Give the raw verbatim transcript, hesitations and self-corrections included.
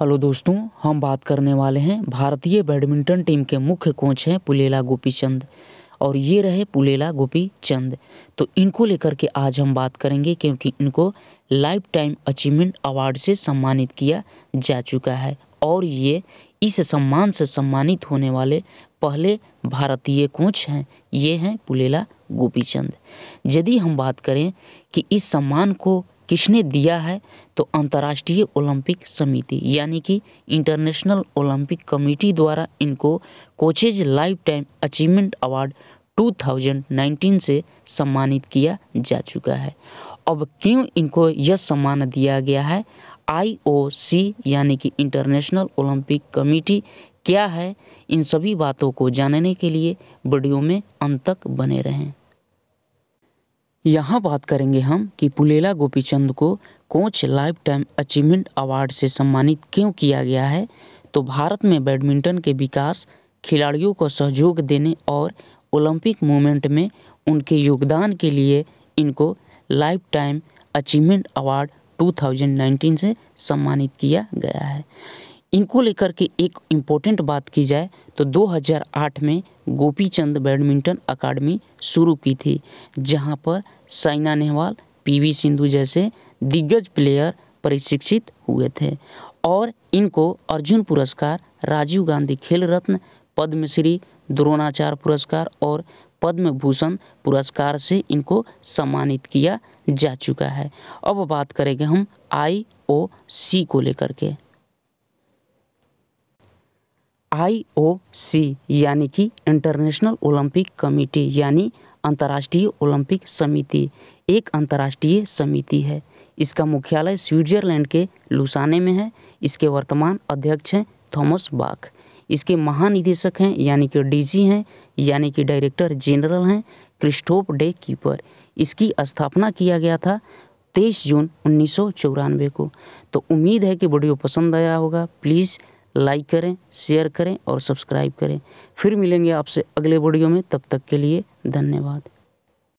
Hello दोस्तों, हम बात करने वाले हैं भारतीय बैडमिंटन टीम के मुख्य कोच हैं पुलेला गोपीचंद और ये रहे पुलेला गोपीचंद। तो इनको लेकर के आज हम बात करेंगे क्योंकि इनको लाइफ टाइम अचीवमेंट अवार्ड से सम्मानित किया जा चुका है और ये इस सम्मान से सम्मानित होने वाले पहले भारतीय कोच हैं। ये हैं पुलेला गोपीचंद। यदि हम बात करें कि इस सम्मान को किसने दिया है तो अंतर्राष्ट्रीय ओलंपिक समिति यानी कि इंटरनेशनल ओलंपिक कमेटी द्वारा इनको coaches lifetime achievement award दो हज़ार उन्नीस से सम्मानित किया जा चुका है। अब क्यों इनको यह सम्मान दिया गया है, आई ओ सी यानी कि इंटरनेशनल ओलंपिक कमेटी क्या है, इन सभी बातों को जानने के लिए वीडियो में अंत तक बने रहें। यहाँ बात करेंगे हम कि पुलेला गोपीचंद को coach lifetime achievement award से सम्मानित क्यों किया गया है। तो भारत में बैडमिंटन के विकास, खिलाड़ियों को सहयोग देने और ओलंपिक मूवमेंट में उनके योगदान के लिए इनको लाइफ टाइम अचीवमेंट अवार्ड दो हज़ार उन्नीस से सम्मानित किया गया है। इनको लेकर के एक इम्पोर्टेंट बात की जाए तो दो हज़ार आठ में गोपीचंद बैडमिंटन अकादमी शुरू की थी, जहां पर साइना नेहवाल, पीवी सिंधु जैसे दिग्गज प्लेयर प्रशिक्षित हुए थे और इनको अर्जुन पुरस्कार, राजीव गांधी खेल रत्न, पद्मश्री, द्रोणाचार्य पुरस्कार और पद्म भूषण पुरस्कार से इनको सम्मानित किया जा चुका है। अब बात करेंगे हम आई ओ सी को लेकर के। आई ओ सी यानी कि इंटरनेशनल ओलंपिक कमेटी यानी अंतर्राष्ट्रीय ओलंपिक समिति एक अंतर्राष्ट्रीय समिति है। इसका मुख्यालय स्विट्जरलैंड के लुसाने में है। इसके वर्तमान अध्यक्ष हैं थॉमस बाक। इसके महानिदेशक हैं यानी कि डी जी हैं यानी कि डायरेक्टर जनरल हैं क्रिस्टोफ़ डे कीपर। इसकी स्थापना किया गया था तेईस जून उन्नीस सौ चौरानवे को। तो उम्मीद है कि वीडियो पसंद आया होगा। प्लीज़ लाइक करें, शेयर करें और सब्सक्राइब करें। फिर मिलेंगे आपसे अगले वीडियो में, तब तक के लिए धन्यवाद।